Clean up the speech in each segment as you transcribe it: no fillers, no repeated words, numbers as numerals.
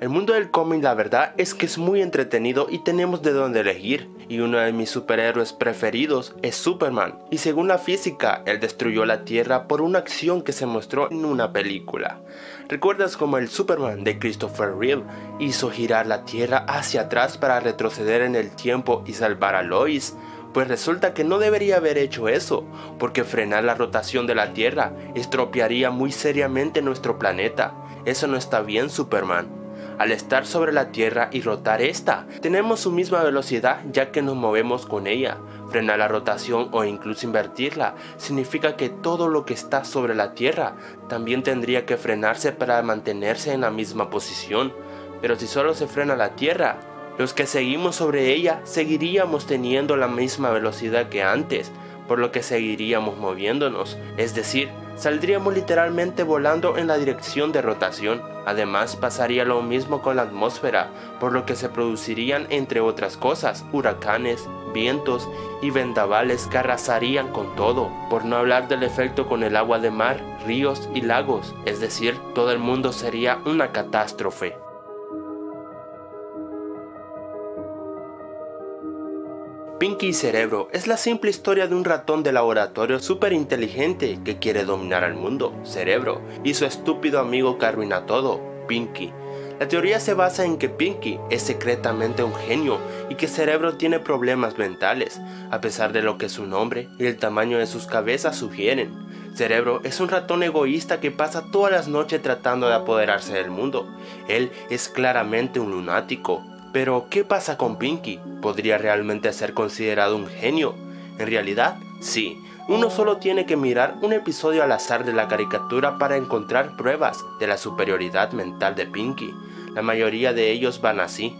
El mundo del cómic, la verdad, es que es muy entretenido y tenemos de dónde elegir. Y uno de mis superhéroes preferidos es Superman. Y según la física, él destruyó la Tierra por una acción que se mostró en una película. ¿Recuerdas cómo el Superman de Christopher Reeve hizo girar la Tierra hacia atrás para retroceder en el tiempo y salvar a Lois? Pues resulta que no debería haber hecho eso, porque frenar la rotación de la Tierra estropearía muy seriamente nuestro planeta. Eso no está bien, Superman. Al estar sobre la Tierra y rotar esta, tenemos su misma velocidad ya que nos movemos con ella. Frenar la rotación o incluso invertirla significa que todo lo que está sobre la Tierra también tendría que frenarse para mantenerse en la misma posición. Pero si solo se frena la Tierra, los que seguimos sobre ella seguiríamos teniendo la misma velocidad que antes, por lo que seguiríamos moviéndonos, es decir, saldríamos literalmente volando en la dirección de rotación. Además, pasaría lo mismo con la atmósfera, por lo que se producirían, entre otras cosas, huracanes, vientos y vendavales que arrasarían con todo, por no hablar del efecto con el agua de mar, ríos y lagos, es decir, todo el mundo sería una catástrofe. Pinky y Cerebro es la simple historia de un ratón de laboratorio súper inteligente que quiere dominar al mundo, Cerebro, y su estúpido amigo que arruina todo, Pinky. La teoría se basa en que Pinky es secretamente un genio y que Cerebro tiene problemas mentales, a pesar de lo que su nombre y el tamaño de sus cabezas sugieren. Cerebro es un ratón egoísta que pasa todas las noches tratando de apoderarse del mundo. Él es claramente un lunático. Pero, ¿qué pasa con Pinky? ¿Podría realmente ser considerado un genio? En realidad, sí. Uno solo tiene que mirar un episodio al azar de la caricatura para encontrar pruebas de la superioridad mental de Pinky. La mayoría de ellos van así.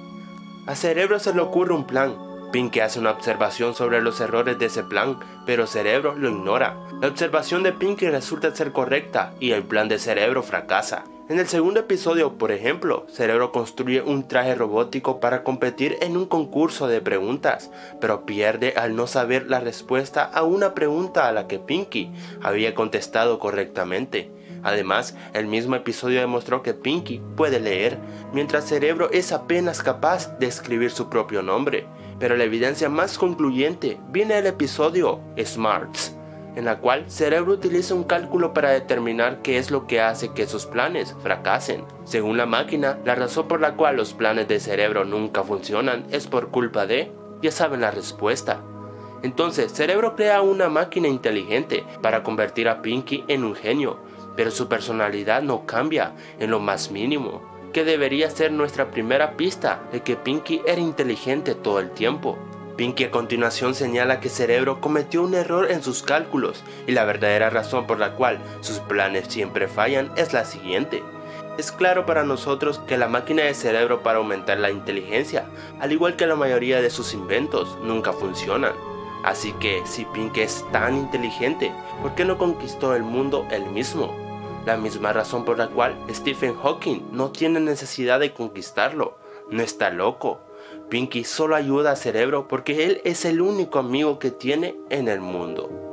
A Cerebro se le ocurre un plan. Pinky hace una observación sobre los errores de ese plan, pero Cerebro lo ignora. La observación de Pinky resulta ser correcta y el plan de Cerebro fracasa. En el segundo episodio, por ejemplo, Cerebro construye un traje robótico para competir en un concurso de preguntas, pero pierde al no saber la respuesta a una pregunta a la que Pinky había contestado correctamente. Además, el mismo episodio demostró que Pinky puede leer, mientras Cerebro es apenas capaz de escribir su propio nombre. Pero la evidencia más concluyente viene del episodio Smarts, en la cual Cerebro utiliza un cálculo para determinar qué es lo que hace que sus planes fracasen. Según la máquina, la razón por la cual los planes de Cerebro nunca funcionan es por culpa de... ya saben la respuesta. Entonces, Cerebro crea una máquina inteligente para convertir a Pinky en un genio, pero su personalidad no cambia en lo más mínimo, que debería ser nuestra primera pista de que Pinky era inteligente todo el tiempo. Pinky a continuación señala que Cerebro cometió un error en sus cálculos y la verdadera razón por la cual sus planes siempre fallan es la siguiente. Es claro para nosotros que la máquina de Cerebro para aumentar la inteligencia, al igual que la mayoría de sus inventos, nunca funcionan. Así que si Pinky es tan inteligente, ¿por qué no conquistó el mundo él mismo? La misma razón por la cual Stephen Hawking no tiene necesidad de conquistarlo, no está loco. Pinky solo ayuda a Cerebro porque él es el único amigo que tiene en el mundo.